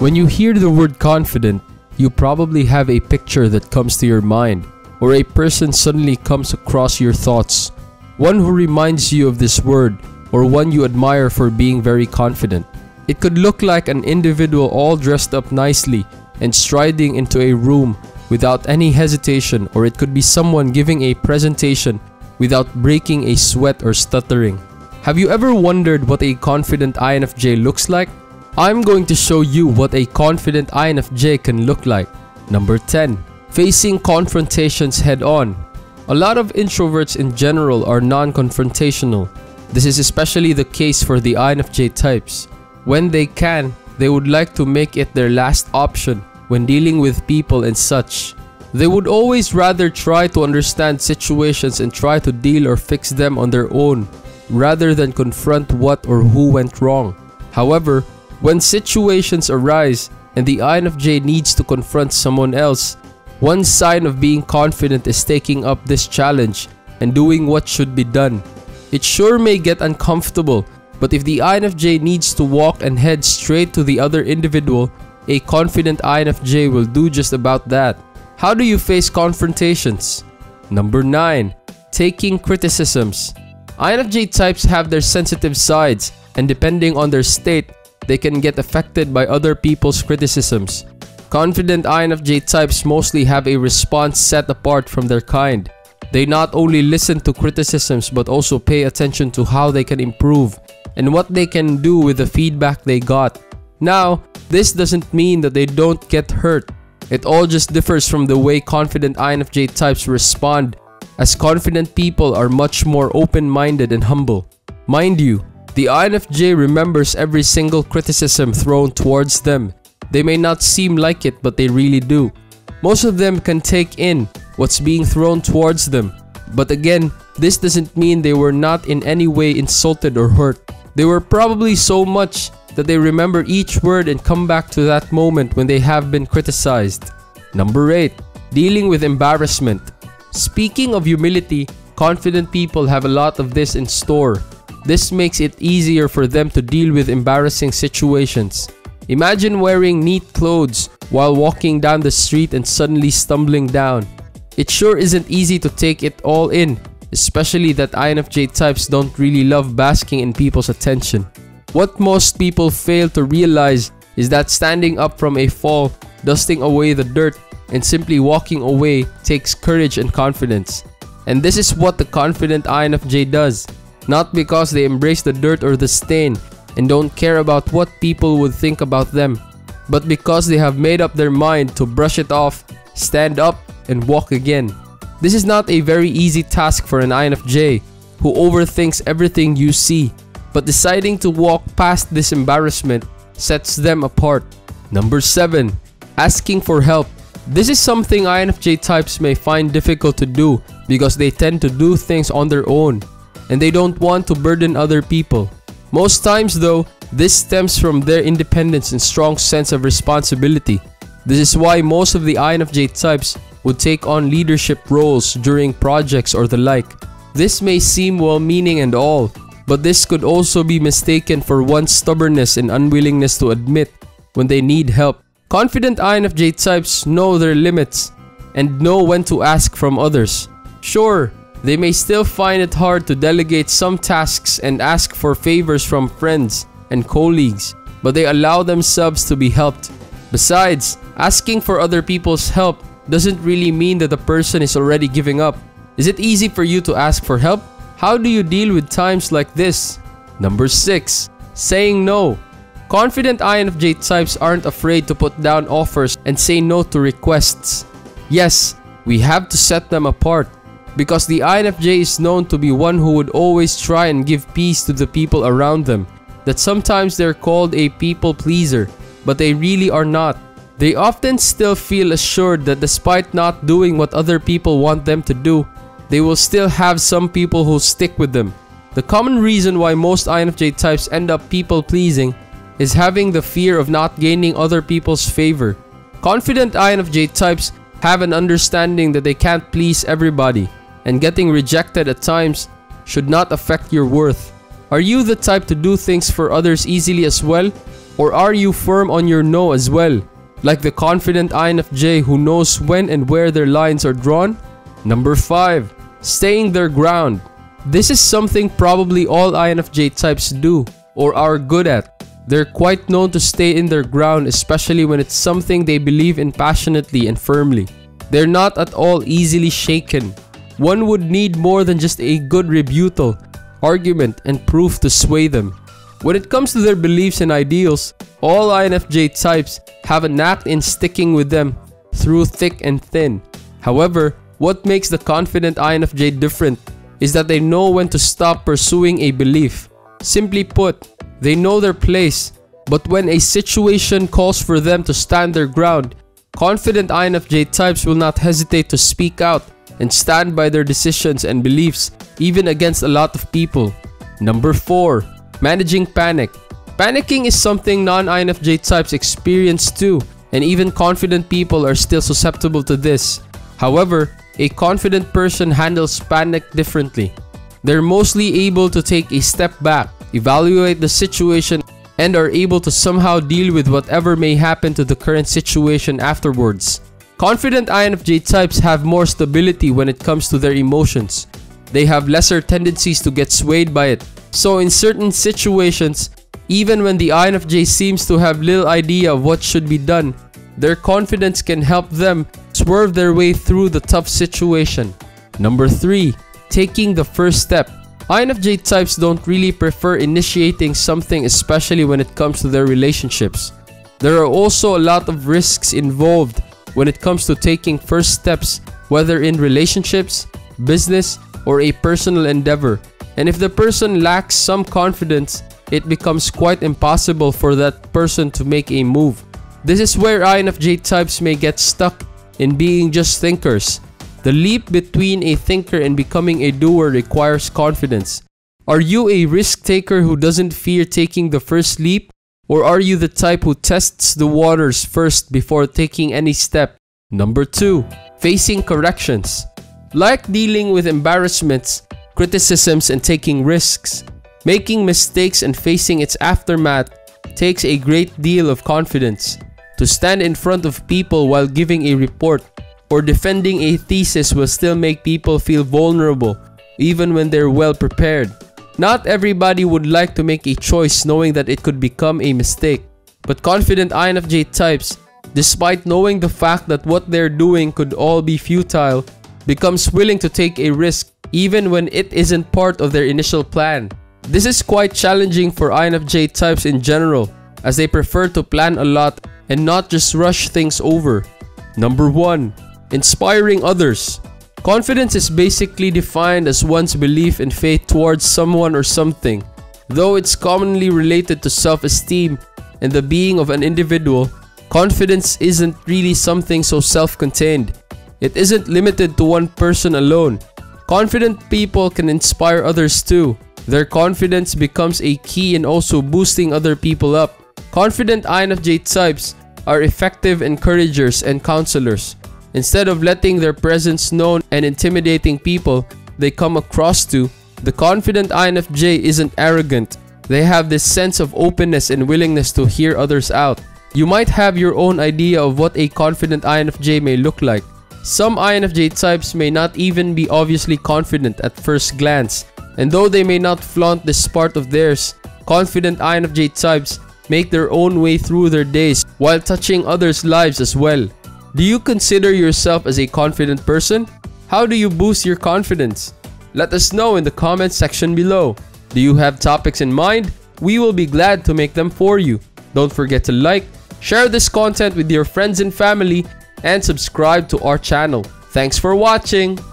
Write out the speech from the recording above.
When you hear the word confident, you probably have a picture that comes to your mind, or a person suddenly comes across your thoughts. One who reminds you of this word, or one you admire for being very confident. It could look like an individual all dressed up nicely and striding into a room without any hesitation, or it could be someone giving a presentation without breaking a sweat or stuttering. Have you ever wondered what a confident INFJ looks like? I'm going to show you what a confident INFJ can look like. Number 10. Facing confrontations head-on. A lot of introverts in general are non-confrontational. This is especially the case for the INFJ types. When they can, they would like to make it their last option when dealing with people and such. They would always rather try to understand situations and try to deal or fix them on their own, rather than confront what or who went wrong. However, when situations arise and the INFJ needs to confront someone else, one sign of being confident is taking up this challenge and doing what should be done. It sure may get uncomfortable, but if the INFJ needs to walk and head straight to the other individual, a confident INFJ will do just about that. How do you face confrontations? Number 9. Taking criticisms. INFJ types have their sensitive sides, and depending on their state, they can get affected by other people's criticisms. Confident INFJ types mostly have a response set apart from their kind. They not only listen to criticisms but also pay attention to how they can improve and what they can do with the feedback they got. Now, this doesn't mean that they don't get hurt. It all just differs from the way confident INFJ types respond, as confident people are much more open-minded and humble. Mind you, the INFJ remembers every single criticism thrown towards them. They may not seem like it, but they really do. Most of them can take in what's being thrown towards them. But again, this doesn't mean they were not in any way insulted or hurt. They were probably so much that they remember each word and come back to that moment when they have been criticized. Number 8. Dealing with embarrassment. Speaking of humility, confident people have a lot of this in store. This makes it easier for them to deal with embarrassing situations. Imagine wearing neat clothes while walking down the street and suddenly stumbling down. It sure isn't easy to take it all in, especially that INFJ types don't really love basking in people's attention. What most people fail to realize is that standing up from a fall, dusting away the dirt, and simply walking away takes courage and confidence. And this is what the confident INFJ does. Not because they embrace the dirt or the stain and don't care about what people would think about them, but because they have made up their mind to brush it off, stand up, and walk again. This is not a very easy task for an INFJ who overthinks everything you see, but deciding to walk past this embarrassment sets them apart. Number 7. Asking for help. This is something INFJ types may find difficult to do because they tend to do things on their own, and they don't want to burden other people. Most times though, this stems from their independence and strong sense of responsibility. This is why most of the INFJ types would take on leadership roles during projects or the like. This may seem well-meaning and all, but this could also be mistaken for one's stubbornness and unwillingness to admit when they need help. Confident INFJ types know their limits and know when to ask from others. Sure, they may still find it hard to delegate some tasks and ask for favors from friends and colleagues, but they allow themselves to be helped. Besides, asking for other people's help doesn't really mean that the person is already giving up. Is it easy for you to ask for help? How do you deal with times like this? Number 6. Saying no. Confident INFJ types aren't afraid to put down offers and say no to requests. Yes, we have to set them apart, because the INFJ is known to be one who would always try and give peace to the people around them. That sometimes they're called a people pleaser, but they really are not. They often still feel assured that despite not doing what other people want them to do, they will still have some people who stick with them. The common reason why most INFJ types end up people pleasing is having the fear of not gaining other people's favor. Confident INFJ types have an understanding that they can't please everybody, and getting rejected at times should not affect your worth. Are you the type to do things for others easily as well? Or are you firm on your no as well? Like the confident INFJ who knows when and where their lines are drawn? Number 5. Staying their ground. This is something probably all INFJ types do or are good at. They're quite known to stay in their ground, especially when it's something they believe in passionately and firmly. They're not at all easily shaken. One would need more than just a good rebuttal, argument, and proof to sway them. When it comes to their beliefs and ideals, all INFJ types have a knack in sticking with them through thick and thin. However, what makes the confident INFJ different is that they know when to stop pursuing a belief. Simply put, they know their place, but when a situation calls for them to stand their ground, confident INFJ types will not hesitate to speak out and stand by their decisions and beliefs, even against a lot of people. Number 4. Managing panic. Panicking is something non-INFJ types experience too, and even confident people are still susceptible to this. However, a confident person handles panic differently. They're mostly able to take a step back, evaluate the situation, and are able to somehow deal with whatever may happen to the current situation afterwards. Confident INFJ types have more stability when it comes to their emotions. They have lesser tendencies to get swayed by it. So in certain situations, even when the INFJ seems to have little idea of what should be done, their confidence can help them swerve their way through the tough situation. Number 3. Taking the first step. INFJ types don't really prefer initiating something, especially when it comes to their relationships. There are also a lot of risks involved when it comes to taking first steps, whether in relationships, business, or a personal endeavor. And if the person lacks some confidence, it becomes quite impossible for that person to make a move. This is where INFJ types may get stuck in being just thinkers. The leap between a thinker and becoming a doer requires confidence. Are you a risk taker who doesn't fear taking the first leap? Or are you the type who tests the waters first before taking any step? Number 2. Facing corrections. Like dealing with embarrassments, criticisms, and taking risks, making mistakes and facing its aftermath takes a great deal of confidence. To stand in front of people while giving a report or defending a thesis will still make people feel vulnerable even when they're well prepared. Not everybody would like to make a choice knowing that it could become a mistake. But confident INFJ types, despite knowing the fact that what they're doing could all be futile, becomes willing to take a risk even when it isn't part of their initial plan. This is quite challenging for INFJ types in general, as they prefer to plan a lot and not just rush things over. Number 1. Inspiring others. Confidence is basically defined as one's belief and faith towards someone or something. Though it's commonly related to self-esteem and the being of an individual, confidence isn't really something so self-contained. It isn't limited to one person alone. Confident people can inspire others too. Their confidence becomes a key in also boosting other people up. Confident INFJ types are effective encouragers and counselors. Instead of letting their presence known and intimidating people they come across to, the confident INFJ isn't arrogant. They have this sense of openness and willingness to hear others out. You might have your own idea of what a confident INFJ may look like. Some INFJ types may not even be obviously confident at first glance, and though they may not flaunt this part of theirs, confident INFJ types make their own way through their days while touching others' lives as well. Do you consider yourself as a confident person? How do you boost your confidence? Let us know in the comments section below. Do you have topics in mind? We will be glad to make them for you. Don't forget to like, share this content with your friends and family, and subscribe to our channel. Thanks for watching!